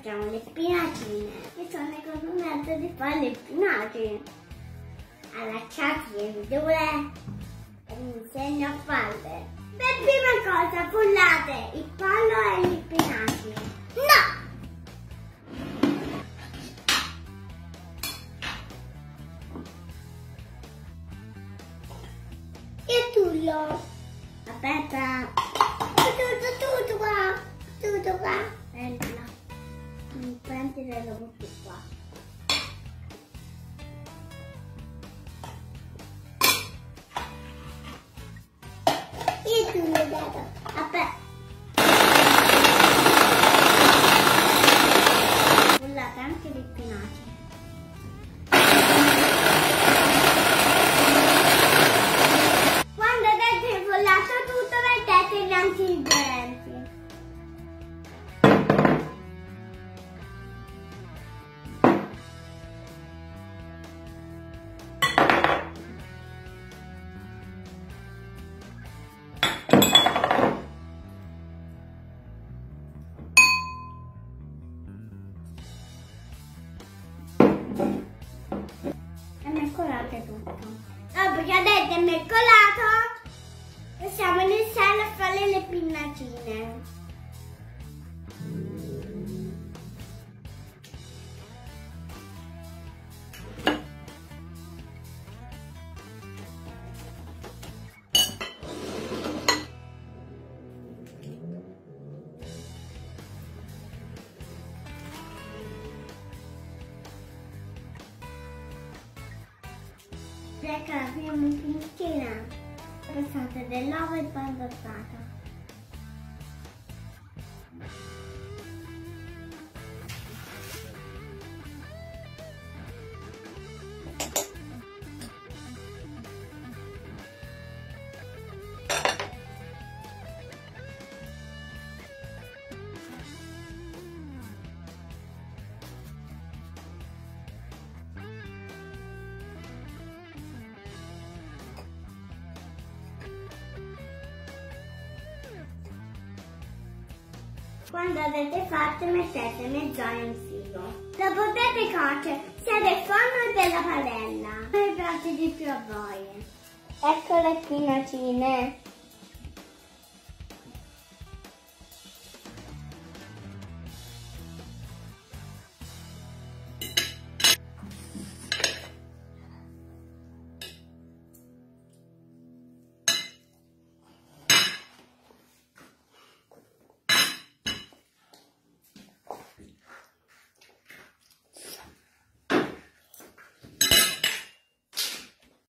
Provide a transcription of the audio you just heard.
portiamo le spinacine, che sono il condimento di fare le spinacine. Allacciatele dure e mi insegno a farle. Per prima cosa frullate il pollo e gli spinaci. No! Il tullo. Aspetta. Tutto qua. Lo butto qua. Io ti ho dato. Frullate anche le spinaci. Quando avete frullato tutto, mettetevi anche i ingredienti. Dopo che avete mescolato, possiamo iniziare a fare le spinacine. Ecco, apriamo un pinchino, passate dell'uovo e poi passate. Quando avete fatto, mettete mezz'ora in frigo. Dopotutto cuocere sia del forno che della padella. Come piace di più a voi. Ecco le spinacine.